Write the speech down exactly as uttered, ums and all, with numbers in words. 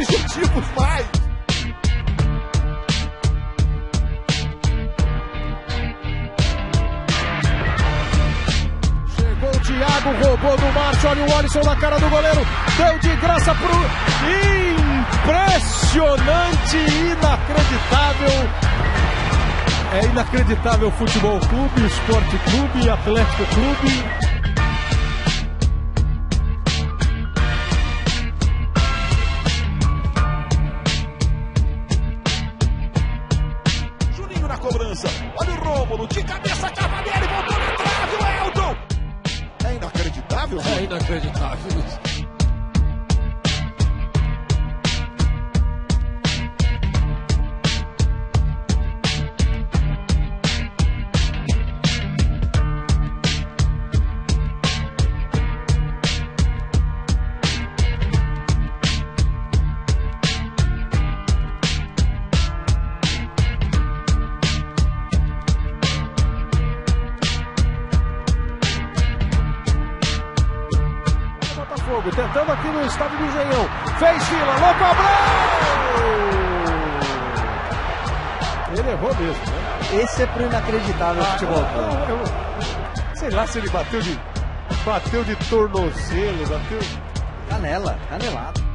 objetivos mais. Chegou o Thiago, roubou do Márcio, olha o Wilson na cara do goleiro, deu de graça pro... Impressionante, inacreditável. É inacreditável o Futebol Clube, Esporte Clube, Atlético Clube. Olha o Rômulo, de cabeça, Cavaleiro, e voltou na trave, o Welton! É inacreditável, né? É inacreditável isso. Tentando aqui no estádio do Zenão, fez fila, Loco Abreu! Ele errou mesmo, né? Esse é pro inacreditável ah, futebol. Eu, eu, eu, sei lá se ele bateu de, bateu de tornozelo, bateu... Canela, canelado.